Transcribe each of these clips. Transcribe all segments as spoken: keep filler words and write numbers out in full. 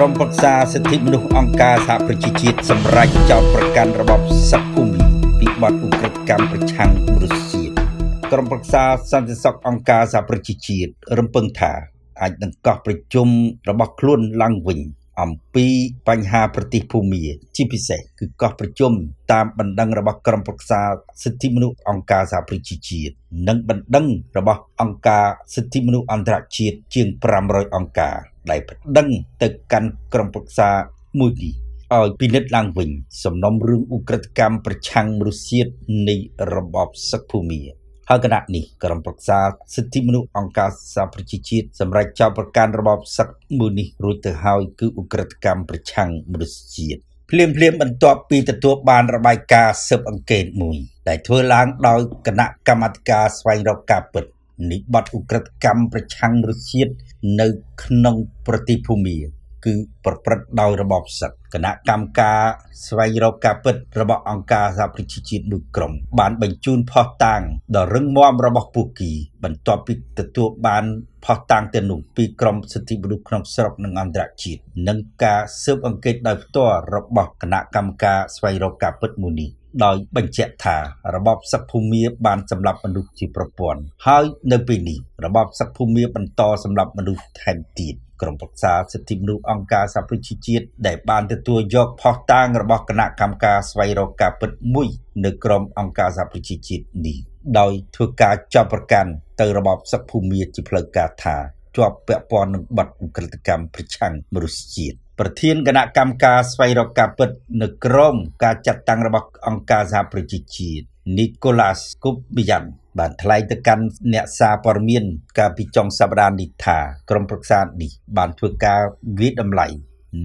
ក្រុមប្រឹក្សាសិទ្ធិមនុស្សអង្គការសហប្រជាជាតិសម្រេចចោទប្រកាន់របបសឹកភូមិពីបទឧក្រិដ្ឋកម្មប្រឆាំងមនុស្សជាតិក្រុមប្រឹក្សាសន្តិសុខអង្គការសហប្រជាជាតិរំពឹងថាអាចនឹងកោះប្រជុំរបស់ខ្លួនឡើងវិញអំពីបញ្ហាប្រទេសភូមាជាពិសេសគឺកោះប្រជុំតាមបណ្ដឹងរបស់ក្រុមប្រឹក្សាសិទ្ធិមនុស្សអង្គការសហប្រជាជាតិនិងបណ្ដឹងរបស់អង្គការសិទ្ធិមនុស្សអន្តរជាតិជាងfive hundredអង្គការដែលបណ្ដឹងទៅកាន់ក្រុមប្រឹក្សាមួយនេះឲ្យពិនិត្យឡើងវិញសំណុំរឿងឧក្រិដ្ឋកម្មប្រឆាំងមនុស្សជាតិនៃរបបសឹកភូមាហើយគណៈនេះក្រុមប្រឹក្សាសិទ្ធិមនុស្សអង្គការសហប្រជាជាតិសម្រាប់ចោទប្រកាន់របបសឹកមួយនេះរួចទៅហើយគឺឧក្រិដ្ឋកម្មប្រឆាំងមនុស្សជាតិភ្លាមភ្លាមបន្ទាប់ពីទទួលបានរបាយការណ៍ស៊ើបអង្កេតមួយដែលធ្វើឡើងដោយគណៈកម្មាធិការស្វែងរកការពិតនៃបទឧក្រិដ្ឋកម្មប្រឆាំងមនុស្សជាតិនៅក្នុងប្រទេសភូមាគឺប្រព្រឹត្តដោយរបបសឹកគណៈកម្មការស្វែងរកការពិតរបស់អង្គការសហប្រជាជាតិមួយក្រុមបានបញ្ជូនភស្តុតាងដ៏រឹងមាំរបស់ពួកគេបន្ទាប់ពីទទួលបានភស្តុតាងទាំងនោះពីក្រមសិទ្ធិមនុស្សក្នុងស្រុកនិងអន្តរជាតិនិងការស៊ើបអង្កេតដោយផ្ទាល់របស់គណៈកម្មការស្វែងរកការពិតមួយនេះដោយបញ្ជាក់ថារបបសឹកភូមាបានសម្លាប់មនុស្សជាប្រព័ន្ធហើយនៅពេលនេះរបបសឹកភូមាបន្តសម្លាប់មនុស្សថែមទៀតក្រុមប្រឹក្សាសិទ្ធិមនុស្សអង្គការសហប្រជាជាតិដែលបានទទួលយកភស្តុតាងរបស់គណៈកម្មការស្វែងរកការពិតមួយនៅក្រមអង្គការសហប្រជាជាតិនេះដោយធ្វើការចាប់ប្រកាន់ទៅរបបសឹកភូមាជាផ្លូវការថាជាប់ពាក់ព័ន្ធនឹងបទឧក្រិដ្ឋកម្មប្រឆាំងមនុស្សជាតិប្រធានគណៈកម្មការស្វែងរកការពិតនៅក្រមការចាត់តាំងរបស់អង្គការសហប្រជាជាតិ Nicholas Koumbian បានថ្លែងទៅកាន់អ្នកសារព័ត៌មានកាលពីចុងសប្តាហ៍នេះថាក្រុមប្រឹក្សានេះបានធ្វើការវិតម្លៃ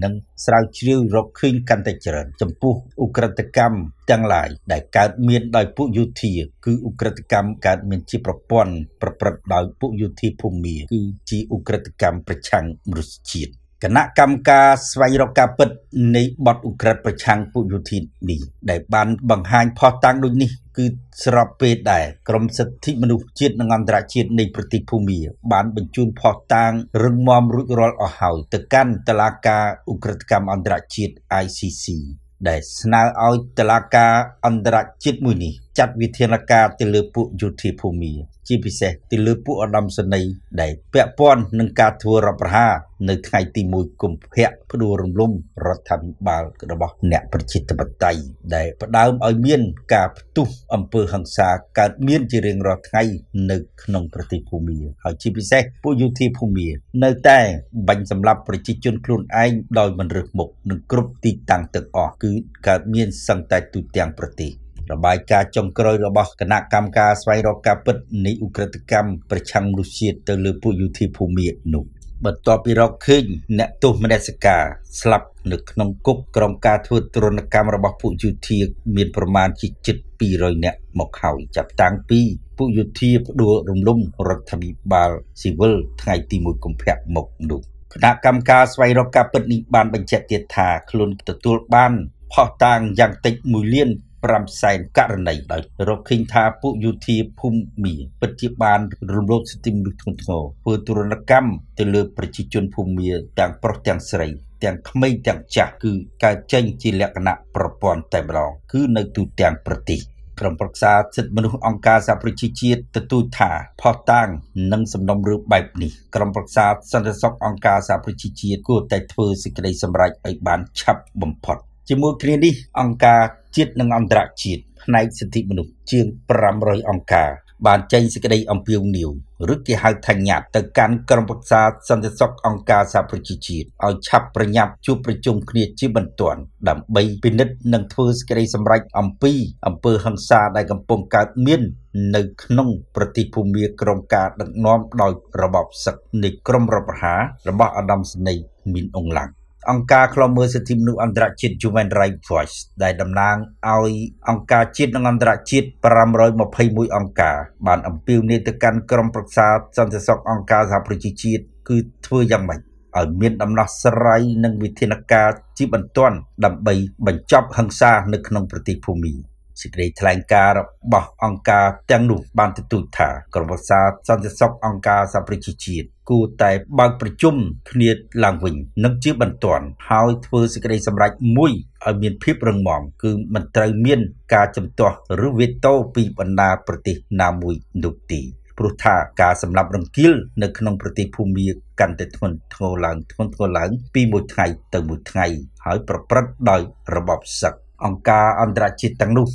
និងស្រាវជ្រាវរកឃើញកាន់តែច្រើនចំពោះឧក្រិដ្ឋកម្មទាំងឡាយដែលកើតមានដោយពួកយោធាគឺឧក្រិដ្ឋកម្មកើតមានជាប្រព័ន្ធប្រព្រឹត្តដោយពួកយោធាភូមាគឺជាឧក្រិដ្ឋកម្មប្រឆាំងមនុស្សជាតិគណៈកម្មការស្វែងរកការពិតនៃបទឧក្រិដ្ឋប្រឆាំងពួកយោធានេះដែលបានបង្ហាញភស្តុតាងដូចនេះគឺស្របពេលដែលក្រមសិទ្ធិមនុស្សជាតិនិងអន្តរជាតិនៃប្រទេសភូមាបានបញ្ជូនភស្តុតាងរឹងមាំរួចរាល់អស់ហើយទៅកាន់តុលាការឧក្រិដ្ឋកម្មអន្តរជាតិ I C C ដែលស្នើឲ្យតុលាការអន្តរជាតិមួយនេះចាត់វិធានការទៅលើពួកយោធាភូមាជាពិសេសទៅលើពួកឧត្តមសេនីយ៍ដែលពាក់ព័ន្ធនឹងការធ្វើរដ្ឋប្រហារនៅថ្ងៃទីfirstកុម្ភៈផ្ដួលរំលំរដ្ឋាភិបាលរបស់អ្នកប្រជាធិបតេយ្យដែលផ្ដើមឲ្យមានការផ្ទុះអំពើហិង្សាកើតមានជារៀងរាល់ថ្ងៃនៅក្នុងប្រទេសភូមាហើយជាពិសេសពួកយោធាភូមានៅតែបាញ់សម្លាប់ប្រជាជនខ្លួនឯងដោយមិនរើសមុខនឹងគ្រប់ទីតាំងទាំងអស់គឺកើតមានសឹងតែទូទាំងប្រទេសរបាយការណ៍ចុងក្រោយរបស់គណៈកម្មការស្វែងរកការពិតនៃឧក្រិដ្ឋកម្មប្រឆាំងមនុស្សជាតិទៅលើពួកយោធាភូមានោះបន្ទាប់ពីរកឃើញអ្នកទោសមនសិការស្លាប់នៅក្នុងគុកក្រោមការធ្វើទរណកម្មរបស់ពួកយោធាមានប្រមាណជាជិតtwo hundredនាក់មកហើយចាប់តាំងពីពួកយោធាផ្ដួលរំលំរដ្ឋាភិបាលស៊ីវិលថ្ងៃទីfirstកុម្ភៈមកនោះគណៈកម្មការស្វែងរកការពិតនេះបានបញ្ជាក់ទៀតថាខ្លួនទទួលបានភស្តុតាងយ៉ាងតិចoneលានfiveសែនករណីដោយរកឃើញថាពួកយោធាភូមាពិតជាបានរំលោភសិទ្ធិមនុស្សធ្ងន់ធ្ងរធ្វើទរណកម្មទៅលើប្រជាជនភូមាទាំងប្រុសទាំងស្រីទាំងក្មេងទាំងចាស់គឺកើតចេញជាលក្ខណៈប្រព័ន្ធតែម្ដងគឺនៅទូទាំងប្រទេសក្រុមប្រឹក្សាសិទ្ធិមនុស្សអង្គការសហប្រជាជាតិទទូចថាភស្តុតាងនិងសំណុំរឿងបែបនេះក្រុមប្រឹក្សាសន្តិសុខអង្គការសហប្រជាជាតិគួរតែធ្វើសេចក្តីសម្រេចឲ្យបានឆាប់បំផុតជាមួយគ្នានេះអង្គការជាតិនិងអន្តរជាតិផ្នែកសិទ្ធិមនុស្សជាងfive hundredអង្គការបានចេញសេចក្តីអំពាវនាវឬគេហៅថាញត្តិទៅកាន់ក្រុមប្រឹក្សាសន្តិសុខអង្គការសហប្រជាជាតិឲ្យឆាប់ប្រញាប់ជួបប្រជុំគ្នាជាបន្ទាន់ដើម្បីពិនិត្យនិងធ្វើសេចក្តីសម្រេចអំពីអំពើហិង្សាដែលកំពុងកើតមាននៅក្នុងប្រទេសភូមាក្រោមការដឹកនាំដោយរបបសឹកនៃក្រមរដ្ឋប្រហាររបស់ឧត្តមសេនីយ៍មីនអ៊ុងឡាំងអង្គការឃ្លាំមើលសិទ្ធិមនុស្សអន្តរជាតិ Human Rights Watch ដែលតំណាងឲ្យអង្គការជាតិនិងអន្តរជាតិfive hundred twenty-oneអង្គការបានអំពាវនាវទៅកាន់ក្រុមប្រឹក្សាសន្តិសុខអង្គការសហប្រជាជាតិគឺធ្វើយ៉ាងម៉េចឲ្យមានដំណោះស្រាយនិងវិធានការជាបន្ទាន់ដើម្បីបញ្ចប់ហិង្សានៅក្នុងប្រទេសភូមា សេចក្តីថ្លែងការណ៍របស់អង្គការទាំងនោះបានទទួលថា ព្រោះថាការសម្លាប់រង្គាលនៅក្នុងប្រទេសភូមាកាន់តែធ្ងន់ធ្ងរឡើងធ្ងន់ធ្ងរឡើងពីមួយថ្ងៃទៅមួយថ្ងៃហើយប្រព្រឹត្តដោយរបបសឹកអង្គការអន្តរជាតិទាំងនោះ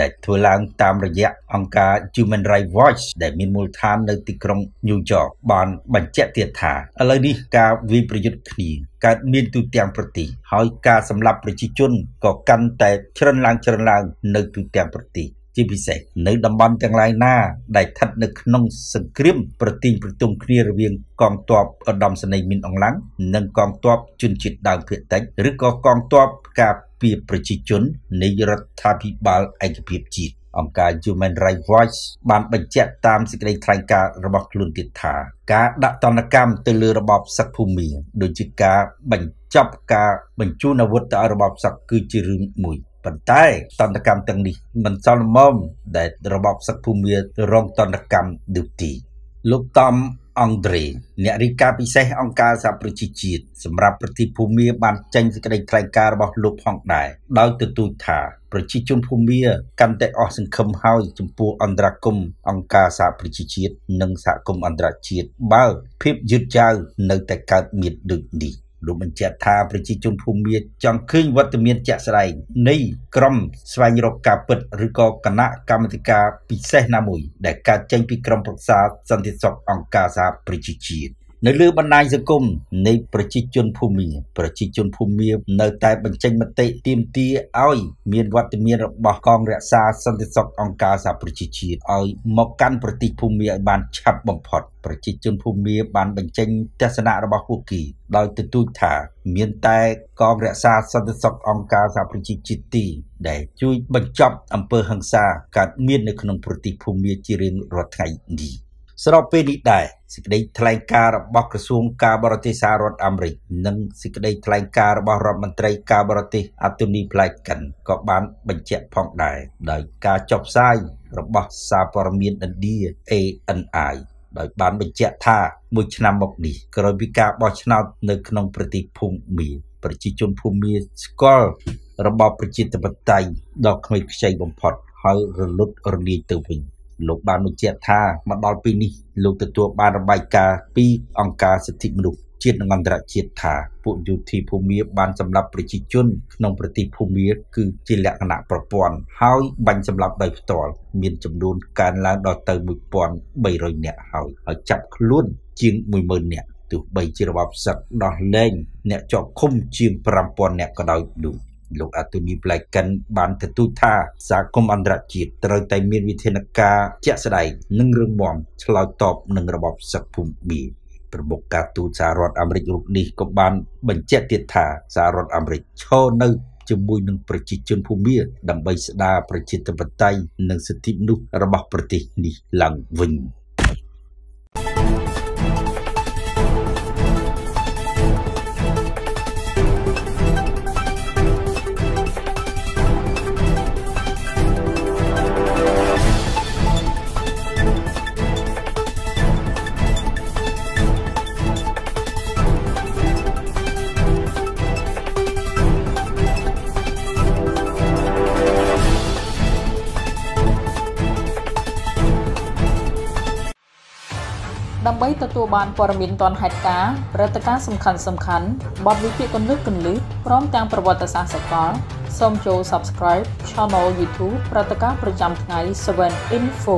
ដែលធ្វើឡើងតាមរយៈអង្គការ Human Rights Watch ដែលមានមូលដ្ឋាននៅទីក្រុង New York បានបញ្ជាក់ទៀតថាឥឡូវនេះការវិប្រយុទ្ធគ្នាកើតមានទូទាំងប្រទេសហើយការសម្លាប់ប្រជាជនក៏កាន់តែច្រើនឡើងច្រើនឡើងនៅទូទាំងប្រទេស ជាពិសេសនៅតំបន់ទាំងឡាយណាដែលស្ថិតនៅក្នុងសង្គ្រាមប្រទីងប្រទងគ្នារវាងកងទ័ពឧត្តមសេនីយ៍មានអង្លាំងនិងកងទ័ពជនជាតិដើមភាគតិចឬក៏កងទ័ពការពារប្រជាជននៃរដ្ឋាភិបាលឯកភាពជាតិ អង្គការ បន្តែតន្តកម្មទាំងនេះមិនសល់មមដែលរបបសឹកភូមិរងតន្តកម្មនោះទីលោកតំអង់ដ្រេអ្នករាយការណ៍ពិសេសអង្គការសហប្រជាជាតិសម្រាប់ប្រតិភូមិកាន់តែអស់សង្ឃឹមហើយចំពោះអន្តរាគមន៍អង្គការសហប្រជាជាតិនិងសហគមន៍អន្តរជាតិបើភាពយឺតយ៉ាវនៅតែកើតមានដូចនេះ លោកបញ្ជាក់ថាប្រជាជនភូមិចង់ឃើញវត្តមានជាក់ស្ដែងនៃក្រុមស្វែងរកការពិតឬក៏គណៈកម្មាធិការពិសេសណាមួយដែលកើតចេញពីក្រមប្រសាទសន្តិសុខអង្គការសហប្រជាជាតិ នៅលើបណ្ដាញសង្គមនៃប្រជាជនភូមិប្រជាជនភូមិនៅតែបញ្ចេញមតិទាមទារឲ្យមានវត្តមានរបស់កងរក្សាសន្តិសុខអង្គការសហប្រជាជាតិឲ្យមកកាន់ប្រទេសភូមិឲ្យបានឆាប់បំផុតប្រជាជនភូមិបានបញ្ចេញទស្សនៈរបស់ពួកគេដោយទទួលថាមានតែកងរក្សាសន្តិសុខអង្គការសហប្រជាជាតិទីដែលជួយបញ្ចប់អំពើហិង្សាកើតមាននៅក្នុងប្រទេសភូមិជារៀងរាល់ថ្ងៃនេះ ស្របពេលនេះដែរសេចក្តីថ្លែងការណ៍របស់ក្រសួងការបរទេសសហរដ្ឋអាមេរិកនិងសេចក្តីថ្លែងការណ៍របស់រដ្ឋមន្ត្រីការបរទេសអន្តរនីប្លែកកិនក៏បានបញ្ជាក់ផងដែរដោយការចុះផ្សាយរបស់សារព័តមួយឆ្នាំមកនេះ ក្រោយពីការបោះឆ្នោតនៅក្នុងប្រទេសភូមាប្រជាជនភូមាស្គាល់របបប្រជាធិបតេយ្យដ៏គ្មានខ្ចីបំផុតហើយរលត់រលាយទៅវិញ លោកបានបញ្ជាក់ថាមកដល់ពេលនេះលោកទទួលបានរបាយការណ៍ពីអង្គការសិទ្ធិមនុស្សជាតិនិងអន្តរជាតិថាពួកយោធាភូមាបានសម្លាប់ប្រជាជនក្នុងប្រទេសភូមាគឺជាលក្ខណៈប្រព័ន្ធហើយបាញ់សម្លាប់ដោយផ្ទាល់មានចំនួនកើនឡើងដល់ទៅ លោកអាទូនីប្លែកកិនបានទទួលថាសហគមន៍អន្តរជាតិត្រូវតែមានវិធានការជាក់ស្ដែងនិងរឹងមាំឆ្លើយតបនឹងរបបសឹកភូមិ ដើម្បីទទួលបានព័ត៌មានទាន់ហេតុការណ៍ព្រឹត្តិការណ៍សំខាន់ៗបទវិភាគគន្លឹះគន្លឹះព្រមទាំងប្រវត្តិសាស្ត្រសកលសូមចូល Subscribe Channel YouTube ព្រឹត្តិការណ៍ប្រចាំថ្ងៃ Seven Info